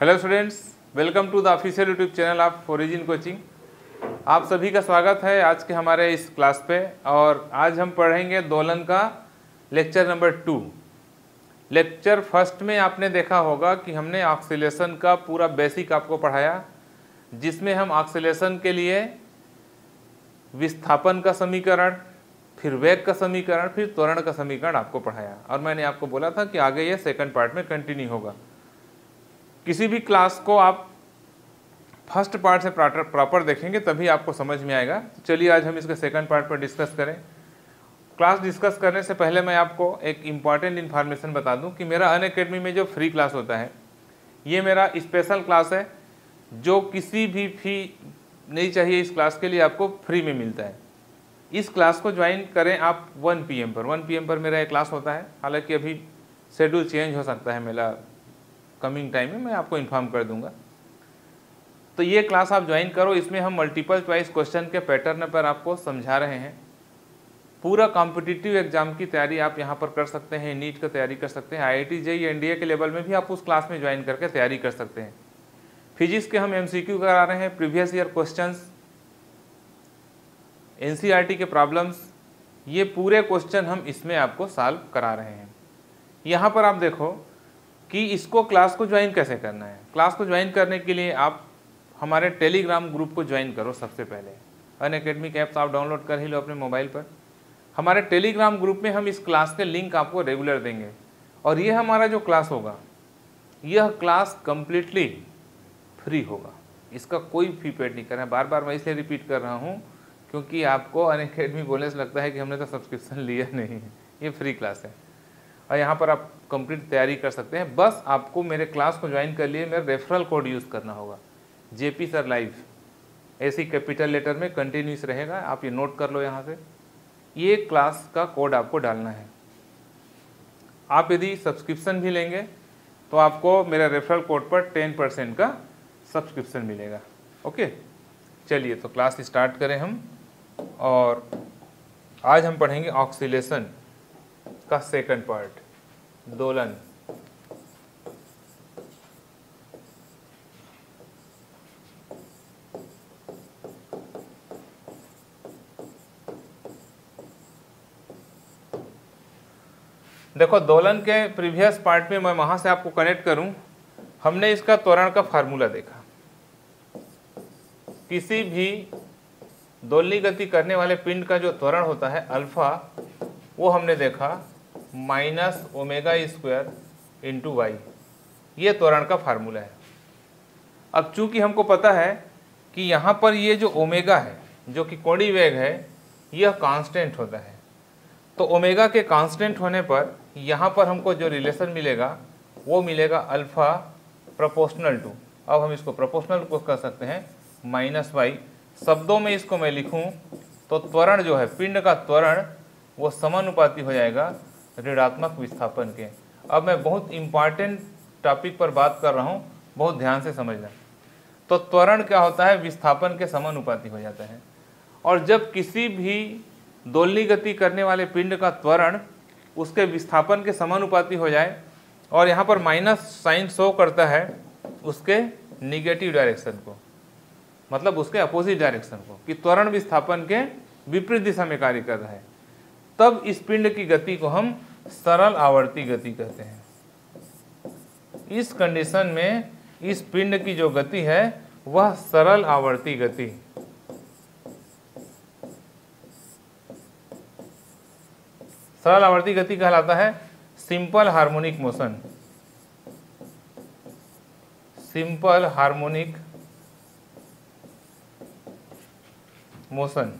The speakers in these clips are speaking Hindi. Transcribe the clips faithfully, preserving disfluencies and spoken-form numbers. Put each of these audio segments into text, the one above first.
Hello students, welcome to the official YouTube channel of Origin coaching. आप सभी का स्वागत है आज के हमारे इस क्लास पे। और आज हम पढ़ेंगे दोलन का lecture number two. Lecture first में आपने देखा होगा कि हमने ऑक्सीलेशन का पूरा बेसिक आपको पढ़ाया, जिसमें हम ऑक्सीलेशन के लिए विस्थापन का समीकरण, फिर वेग का समीकरण, फिर त्वरण का समीकरण आपको पढ़ाया। और मैंने आपको बोला था कि आगे ये सेकेंड पार्ट में कंटिन्यू होगा। किसी भी क्लास को आप फर्स्ट पार्ट से प्रॉपर देखेंगे तभी आपको समझ में आएगा। चलिए आज हम इसके सेकंड पार्ट पर डिस्कस करें। क्लास डिस्कस करने से पहले मैं आपको एक इम्पॉर्टेंट इन्फॉर्मेशन बता दूं कि मेरा अनअकैडमी में जो फ्री क्लास होता है, ये मेरा स्पेशल क्लास है जो किसी भी फी नहीं चाहिए इस क्लास के लिए आपको फ्री में मिलता है। इस क्लास को ज्वाइन करें आप वन पी एम पर। वन पी एम पर मेरा एक क्लास होता है। हालाँकि अभी शेड्यूल चेंज हो सकता है, मेरा कमिंग टाइम में मैं आपको इन्फॉर्म कर दूंगा। तो ये क्लास आप ज्वाइन करो। इसमें हम मल्टीपल चॉइस क्वेश्चन के पैटर्न पर आपको समझा रहे हैं। पूरा कॉम्पिटिटिव एग्जाम की तैयारी आप यहाँ पर कर सकते हैं। नीट का तैयारी कर सकते हैं, I I T JEE N D A के लेवल में भी आप उस क्लास में ज्वाइन करके तैयारी कर सकते हैं। फिजिक्स के हम एम सी क्यू करा रहे हैं, previous year questions, N C E R T के प्रॉब्लम्स, ये पूरे क्वेश्चन हम इसमें आपको सॉल्व करा रहे हैं। यहाँ पर आप देखो कि इसको क्लास को ज्वाइन कैसे करना है। क्लास को ज्वाइन करने के लिए आप हमारे टेलीग्राम ग्रुप को ज्वाइन करो। सबसे पहले अनअकैडमी ऐप्स आप डाउनलोड कर ही लो अपने मोबाइल पर। हमारे टेलीग्राम ग्रुप में हम इस क्लास के लिंक आपको रेगुलर देंगे। और ये हमारा जो क्लास होगा, यह क्लास कम्प्लीटली फ्री होगा। इसका कोई फी पेड नहीं करना है। बार बार मैं इसलिए रिपीट कर रहा हूँ क्योंकि आपको अनअकैडमी बोलने से लगता है कि हमने तो सब्सक्रिप्शन लिया नहीं है। ये फ्री क्लास है और यहाँ पर आप कंप्लीट तैयारी कर सकते हैं। बस आपको मेरे क्लास को ज्वाइन कर लिए मेरा रेफरल कोड यूज़ करना होगा, जेपी सर लाइव, ऐसी कैपिटल लेटर में कंटिन्यूस रहेगा। आप ये नोट कर लो यहाँ से, ये क्लास का कोड आपको डालना है। आप यदि सब्सक्रिप्शन भी लेंगे तो आपको मेरे रेफरल कोड पर टेन परसेंट का सब्सक्रिप्शन मिलेगा। ओके, चलिए तो क्लास स्टार्ट करें हम। और आज हम पढ़ेंगे ऑक्सीलेशन का सेकंड पार्ट, दोलन। देखो, दोलन के प्रीवियस पार्ट में मैं वहां से आपको कनेक्ट करूं, हमने इसका त्वरण का फार्मूला देखा। किसी भी दोलनी गति करने वाले पिंड का जो त्वरण होता है अल्फा, वो हमने देखा minus omega square into y. ये त्वरण का फार्मूला है। अब चूंकि हमको पता है कि यहाँ पर ये जो ओमेगा है, जो कि कोणीय वेग है, यह कांस्टेंट होता है। तो ओमेगा के कांस्टेंट होने पर यहाँ पर हमको जो रिलेशन मिलेगा वो मिलेगा अल्फा प्रोपोर्शनल टू, अब हम इसको प्रोपोर्शनल को कर सकते हैं, माइनस वाई। शब्दों में इसको मैं लिखूँ तो त्वरण जो है, पिंड का त्वरण, वो समानुपाती हो जाएगा ऋणात्मक विस्थापन के। अब मैं बहुत इम्पॉर्टेंट टॉपिक पर बात कर रहा हूँ, बहुत ध्यान से समझना। तो त्वरण क्या होता है, विस्थापन के समानुपाती हो जाता है। और जब किसी भी दोलनी गति करने वाले पिंड का त्वरण उसके विस्थापन के समानुपाती हो जाए, और यहाँ पर माइनस साइन शो करता है उसके निगेटिव डायरेक्शन को, मतलब उसके अपोजिट डायरेक्शन को, कि त्वरण विस्थापन के विपरीत दिशा में कार्य कर रहा है, तब इस पिंड की गति को हम सरल आवर्ती गति कहते हैं। इस कंडीशन में इस पिंड की जो गति है वह सरल आवर्ती गति सरल आवर्ती गति कहलाता है। Simple harmonic motion, simple harmonic motion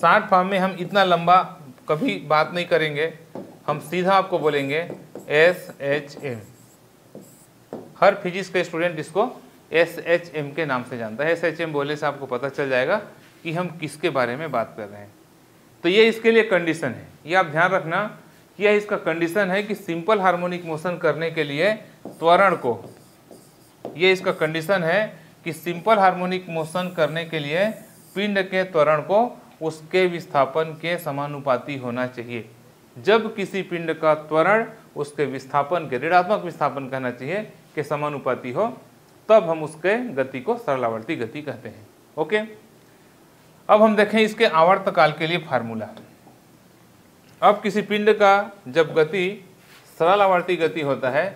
short form में हम इतना लंबा कभी बात नहीं करेंगे, हम सीधा आपको बोलेंगे एस एच एम। हर फिजिक्स के स्टूडेंट इसको एस एच एम के नाम से जानता है। एस एच एम बोले से आपको पता चल जाएगा कि हम किसके बारे में बात कर रहे हैं। तो ये इसके लिए कंडीशन है, ये आप ध्यान रखना कि यह इसका कंडीशन है कि सिंपल हार्मोनिक मोशन करने के लिए त्वरण को, ये इसका कंडीशन है कि सिंपल हार्मोनिक मोशन करने के लिए पिंड के त्वरण को उसके विस्थापन के समानुपाती होना चाहिए। जब किसी पिंड का त्वरण उसके विस्थापन के ऋणात्मक विस्थापन कहना चाहिए के समानुपाती हो तब हम उसके गति को सरलावर्ती गति कहते हैं। ओके, अब हम देखें इसके आवर्तकाल के लिए फार्मूला। अब किसी पिंड का जब गति सरलावर्ती गति होता है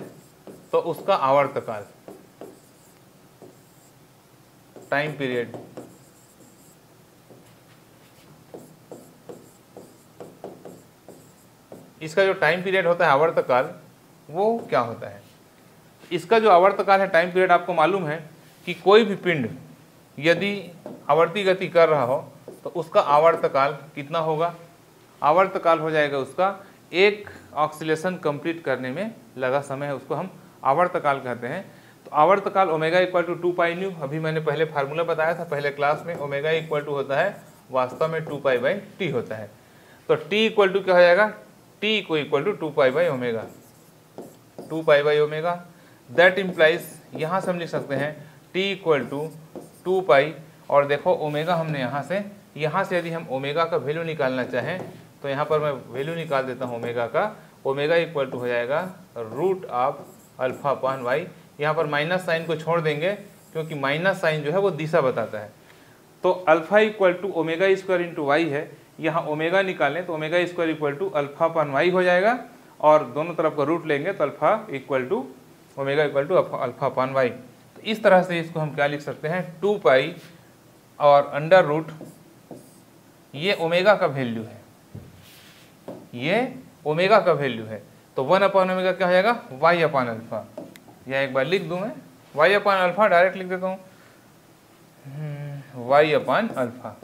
तो उसका आवर्तकाल टाइम पीरियड इसका जो टाइम पीरियड होता है आवर्तकाल वो क्या होता है। इसका जो आवर्तकाल है टाइम पीरियड आपको मालूम है कि कोई भी पिंड यदि आवर्ती गति कर रहा हो तो उसका आवर्तकाल कितना होगा। आवर्तकाल हो जाएगा उसका एक ऑक्सीलेशन कंप्लीट करने में लगा समय है, उसको हम आवर्तकाल कहते हैं। तो आवर्तकाल omega equal to two pi nu, अभी मैंने पहले फार्मूला बताया था पहले क्लास में, ओमेगा इक्वल टू होता है वास्तव में टू पाई बाई टी होता है। तो टी इक्वल टू क्या हो जाएगा, टी को equal to two pi by omega, two pi by omega that implies, यहाँ से हम लिख सकते हैं t equal to two pi और देखो ओमेगा हमने यहाँ से, यहाँ से यदि हम ओमेगा का वैल्यू निकालना चाहें तो यहाँ पर मैं वैल्यू निकाल देता हूँ ओमेगा का। ओमेगा इक्वल टू हो जाएगा root of alpha upon Y, यहाँ पर माइनस साइन को छोड़ देंगे क्योंकि माइनस साइन जो है वो दिशा बताता है। तो alpha equal to omega square into Y है, यहाँ ओमेगा निकालें तो omega square equal to alpha upon Y हो जाएगा और दोनों तरफ का रूट लेंगे तो alpha equal to omega equal to alpha upon Y. तो इस तरह से इसको हम क्या लिख सकते हैं, टू पाई और अंडर रूट, ये ओमेगा का वैल्यू है, ये ओमेगा का वैल्यू है। तो वन अपान ओमेगा क्या हो जाएगा, वाई अपान अल्फा, यह एक बार लिख दूं मैं वाई अपान अल्फा, डायरेक्ट लिख देता हूँ वाई अपान अल्फा।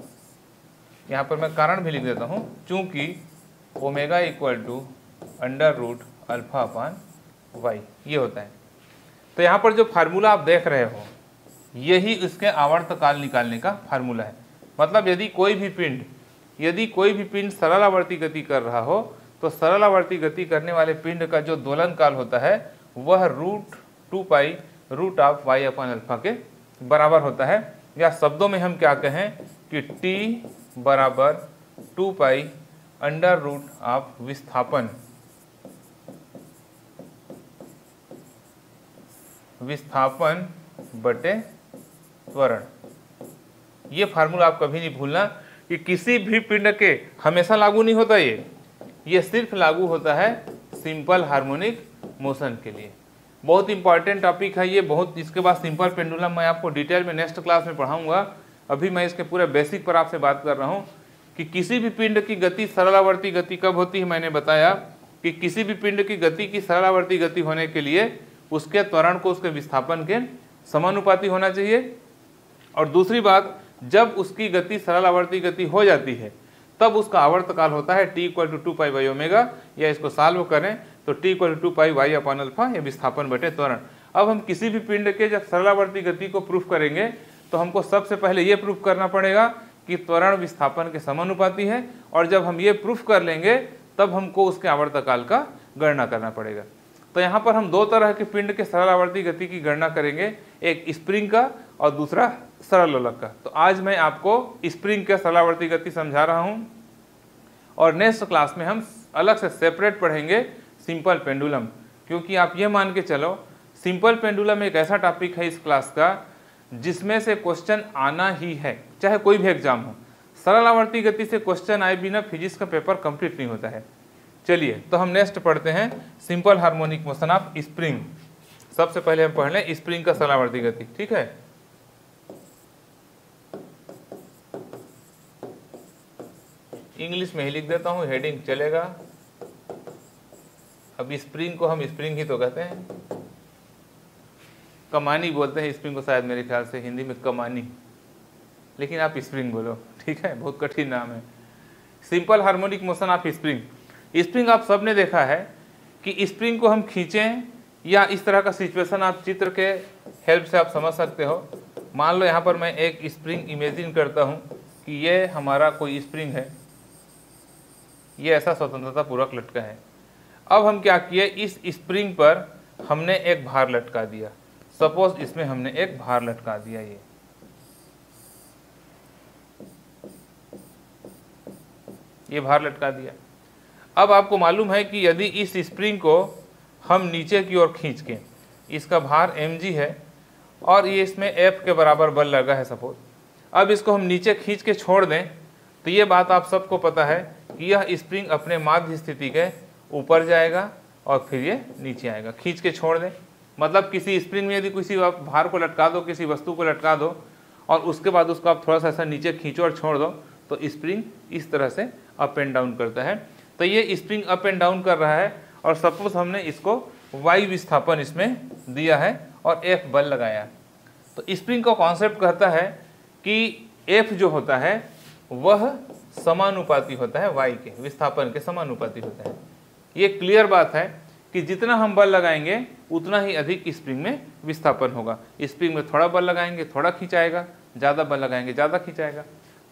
यहाँ पर मैं कारण भी लिख देता हूँ, चूंकि omega equal to under root alpha upon Y ये होता है। तो यहाँ पर जो फार्मूला आप देख रहे हो यही इसके आवर्तकाल निकालने का फार्मूला है। मतलब यदि कोई भी पिंड यदि कोई भी पिंड सरल आवर्ती गति कर रहा हो तो सरल आवर्ती गति करने वाले पिंड का जो दोलन काल होता है वह root two pi root of Y upon alpha के बराबर होता है। या शब्दों में हम क्या कहें कि टी बराबर two pi under root of विस्थापन, विस्थापन बटे त्वरण। ये फार्मूला आप कभी नहीं भूलना कि किसी भी पिंड के हमेशा लागू नहीं होता, ये ये सिर्फ लागू होता है सिंपल हार्मोनिक मोशन के लिए। बहुत इंपॉर्टेंट टॉपिक है ये, बहुत। इसके बाद सिंपल पेंडुलम मैं आपको डिटेल में नेक्स्ट क्लास में पढ़ाऊंगा, अभी मैं इसके पूरे बेसिक पर आपसे बात कर रहा हूँ कि किसी भी पिंड की गति सरलावर्ती गति कब होती है। मैंने बताया कि किसी भी पिंड की गति की सरलावर्ती गति होने के लिए उसके त्वरण को उसके विस्थापन के समानुपाती होना चाहिए। और दूसरी बात, जब उसकी गति सरल आवर्ती गति हो जाती है तब उसका आवर्तकाल होता है T equal to two pi y omega, या इसको सॉल्व करें तो T equal to two pi Y upon alpha, या विस्थापन बटे त्वरण। अब हम किसी भी पिंड के जब सरलावर्ती गति को प्रूफ करेंगे तो हमको सबसे पहले ये प्रूफ करना पड़ेगा कि त्वरण विस्थापन के समानुपाती है, और जब हम ये प्रूफ कर लेंगे तब हमको उसके आवर्तकाल का गणना करना पड़ेगा। तो यहाँ पर हम दो तरह के पिंड के सरल आवर्ती गति की गणना करेंगे, एक स्प्रिंग का और दूसरा सरल लोलक का। तो आज मैं आपको स्प्रिंग के सरल आवर्ती गति समझा रहा हूँ और नेक्स्ट क्लास में हम अलग से सेपरेट पढ़ेंगे सिंपल पेंडुलम, क्योंकि आप ये मान के चलो सिंपल पेंडुलम एक ऐसा टॉपिक है इस क्लास का जिसमें से क्वेश्चन आना ही है, चाहे कोई भी एग्जाम हो। सरल आवर्ती गति से क्वेश्चन आए बिना फिजिक्स का पेपर कंप्लीट नहीं होता है। चलिए तो हम नेक्स्ट पढ़ते हैं simple harmonic motion of spring. सबसे पहले हम पढ़ लें स्प्रिंग का सरल आवर्ती गति, ठीक है। इंग्लिश में ही लिख देता हूँ, हेडिंग चलेगा। अब स्प्रिंग को हम स्प्रिंग ही तो कहते हैं, कमानी बोलते हैं स्प्रिंग को, शायद मेरे ख्याल से हिंदी में कमानी, लेकिन आप स्प्रिंग बोलो, ठीक है। बहुत कठिन नाम है। Simple harmonic motion of spring. Spring आप सबने देखा है कि स्प्रिंग को हम खींचें या इस तरह का सिचुएशन आप चित्र के हेल्प से आप समझ सकते हो। मान लो यहाँ पर मैं एक स्प्रिंग इमेजिन करता हूँ कि ये हमारा कोई स्प्रिंग है, ये ऐसा स्वतंत्रता पूर्वक लटका है। अब हम क्या किए, इस स्प्रिंग पर हमने एक भार लटका दिया। सपोज इसमें हमने एक भार लटका दिया, ये ये भार लटका दिया। अब आपको मालूम है कि यदि इस स्प्रिंग को हम नीचे की ओर खींच के, इसका भार mg है और ये इसमें F के बराबर बल लगा है सपोज, अब इसको हम नीचे खींच के छोड़ दें तो ये बात आप सबको पता है कि यह स्प्रिंग अपने माध्य स्थिति के ऊपर जाएगा और फिर ये नीचे आएगा। खींच के छोड़ दें मतलब किसी स्प्रिंग में यदि किसी आप भार को लटका दो, किसी वस्तु को लटका दो और उसके बाद उसको आप थोड़ा सा ऐसा नीचे खींचो और छोड़ दो तो स्प्रिंग इस तरह से अप एंड डाउन करता है। तो ये स्प्रिंग अप एंड डाउन कर रहा है और सपोज हमने इसको वाई विस्थापन इसमें दिया है और एफ बल लगाया। तो स्प्रिंग का कॉन्सेप्ट कहता है कि एफ जो होता है वह समानुपाती होता है वाई के, विस्थापन के समानुपाती होता है। ये क्लियर बात है कि जितना हम बल लगाएंगे उतना ही अधिक स्प्रिंग में विस्थापन होगा। स्प्रिंग में थोड़ा बल लगाएंगे थोड़ा खिंचाएगा, ज़्यादा बल लगाएंगे ज़्यादा खिंचाएगा।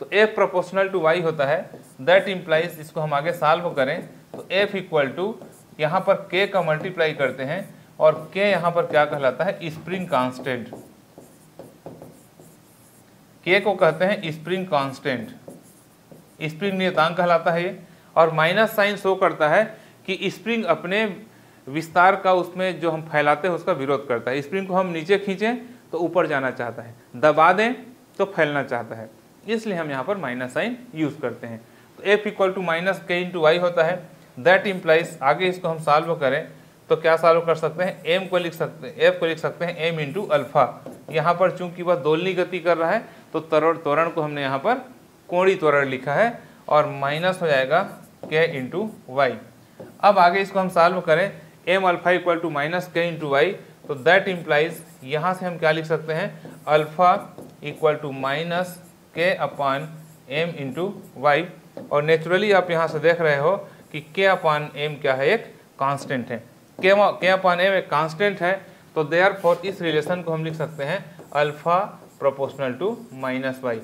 तो F प्रोपोर्शनल टू y होता है, दैट इम्प्लाइज, इसको हम आगे सॉल्व करें तो F इक्वल टू यहाँ पर K का मल्टीप्लाई करते हैं और K यहाँ पर क्या कहलाता है स्प्रिंग कांस्टेंट, K को कहते हैं स्प्रिंग कांस्टेंट, स्प्रिंग नियतांक कहलाता है ये। और माइनस साइन शो करता है कि स्प्रिंग अपने विस्तार का, उसमें जो हम फैलाते हैं उसका विरोध करता है। स्प्रिंग को हम नीचे खींचें तो ऊपर जाना चाहता है, दबा दें तो फैलना चाहता है, इसलिए हम यहाँ पर माइनस साइन यूज़ करते हैं। तो एफ इक्वल टू माइनस के इंटू वाई होता है, दैट इम्प्लाइज, आगे इसको हम सॉल्व करें तो क्या सॉल्व कर सकते हैं, एम को लिख सकते हैं, एफ को लिख सकते हैं एम इंटू अल्फा। यहाँ पर चूंकि वह दोलनी गति कर रहा है तो तरण त्वरण को हमने यहाँ पर कोणी त्वरण लिखा है और माइनस हो जाएगा के इंटू वाई। अब आगे इसको हम सॉल्व करें M alpha equal to minus के इंटू वाई, तो दैट इम्प्लाइज यहाँ से हम क्या लिख सकते हैं alpha equal to minus k upon M into Y. और नेचुरली आप यहाँ से देख रहे हो कि k अपान एम क्या है, एक कांस्टेंट है, k k अपान एम एक कांस्टेंट है। तो देयर फॉर इस रिलेशन को हम लिख सकते हैं alpha proportional to minus Y.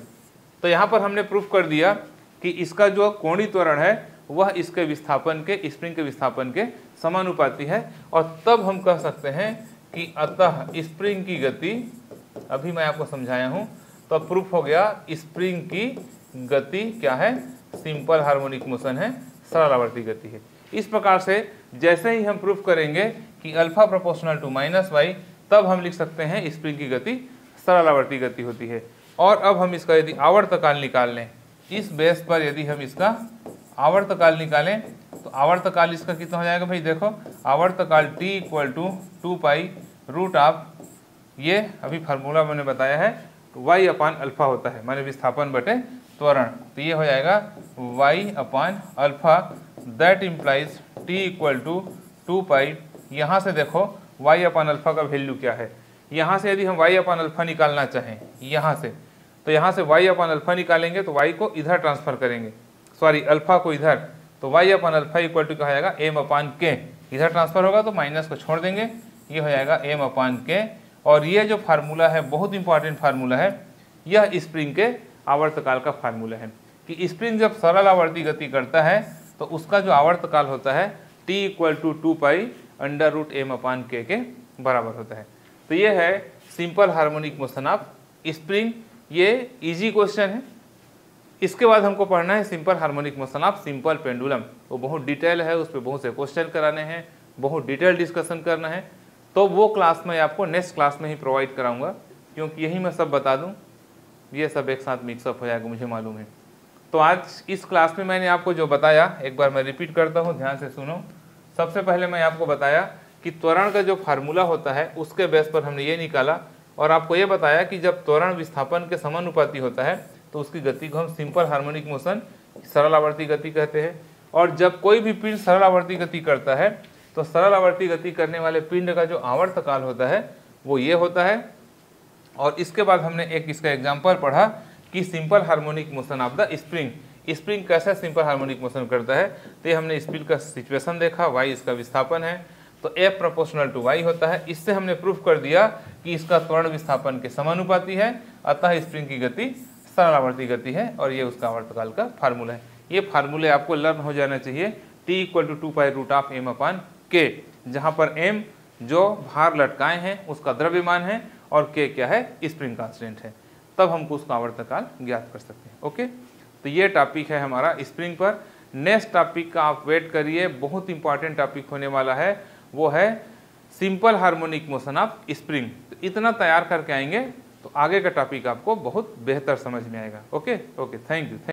तो यहाँ पर हमने प्रूफ कर दिया कि इसका जो कोणीय त्वरण है वह इसके विस्थापन के, स्प्रिंग के विस्थापन के समानुपाती है। और तब हम कह सकते हैं कि अतः स्प्रिंग की गति, अभी मैं आपको समझाया हूँ, तो प्रूफ हो गया स्प्रिंग की गति क्या है, सिंपल हार्मोनिक मोशन है, सरल आवर्ती गति है। इस प्रकार से जैसे ही हम प्रूफ करेंगे कि alpha proportional to minus Y, तब हम लिख सकते हैं स्प्रिंग की गति सरल आवर्ती गति होती है। और अब हम इसका यदि आवर्तकाल निकाल लें, इस बेस पर यदि हम इसका आवर्तकाल निकालें तो आवर्तकाल इसका कितना हो जाएगा भाई, देखो आवर्तकाल t equal to two pi root of, ये अभी फार्मूला मैंने बताया है, y अपान अल्फा होता है, माने विस्थापन बटे त्वरण। तो ये हो जाएगा y upon alpha, that implies t equal to two pi, यहाँ से देखो y अपान अल्फा का वैल्यू क्या है। यहाँ से यदि हम y अपान अल्फा निकालना चाहें, यहाँ से तो यहाँ से y अपान अल्फा निकालेंगे तो y को इधर ट्रांसफर करेंगे, सॉरी अल्फा को इधर, तो y upon alpha equal to क्या हो जाएगा m अपान k, इधर ट्रांसफर होगा तो माइनस को छोड़ देंगे, ये हो जाएगा m अपान k। और ये जो फार्मूला है बहुत इंपॉर्टेंट फार्मूला है, यह स्प्रिंग के आवर्तकाल का फार्मूला है कि स्प्रिंग जब सरल आवर्ती गति करता है तो उसका जो आवर्तकाल होता है t equal to two pi under root M upon k के बराबर होता है। तो ये है simple harmonic motion of spring, ये इजी क्वेश्चन है। इसके बाद हमको पढ़ना है simple harmonic motion of simple pendulum, वो बहुत डिटेल है, उस पर बहुत से क्वेश्चन कराने हैं, बहुत डिटेल डिस्कशन करना है, तो वो क्लास में आपको नेक्स्ट क्लास में ही प्रोवाइड कराऊंगा, क्योंकि यही मैं सब बता दूं ये सब एक साथ मिक्सअप हो जाएगा, मुझे मालूम है। तो आज इस क्लास में मैंने आपको जो बताया, एक बार मैं रिपीट करता हूं, ध्यान से सुनो। सबसे पहले मैं आपको बताया कि त्वरण का जो फार्मूला होता है उसके बेस पर हमने ये निकाला और आपको ये बताया कि जब त्वरण विस्थापन के समानुपाती होता है तो उसकी गति को हम सिंपल हार्मोनिक मोशन सरल आवर्ती गति कहते हैं। और जब कोई भी पिंड सरल आवर्ती गति करता है तो सरल आवर्ती गति करने वाले पिंड का जो आवर्तकाल होता है वो ये होता है। और इसके बाद हमने एक इसका एग्जाम्पल पढ़ा कि simple harmonic motion of the spring, spring कैसे सिंपल हार्मोनिक मोशन करता है। तो ये हमने स्प्रिंग का सिचुएशन देखा, वाई इसका विस्थापन है तो F प्रोपोर्शनल टू वाई होता है। इससे हमने प्रूफ कर दिया कि इसका त्वरण विस्थापन के समानुपाती है, अतः स्प्रिंग की गति सरल आवर्ती गति है और ये उसका आवर्तकाल का फार्मूला है। ये फार्मूले आपको लर्न हो जाना चाहिए, T equal to two pi root of M upon के, जहाँ पर m जो भार लटकाए हैं उसका द्रव्यमान है और k क्या है स्प्रिंग कांस्टेंट है, तब हमको उसका आवर्तकाल ज्ञात कर सकते हैं। ओके, तो ये टॉपिक है हमारा स्प्रिंग पर। नेक्स्ट टॉपिक का आप वेट करिए, बहुत इंपॉर्टेंट टॉपिक होने वाला है, वो है simple harmonic motion of spring. तो इतना तैयार करके आएंगे तो आगे का टॉपिक आपको बहुत बेहतर समझ में आएगा। Okay okay, thank you.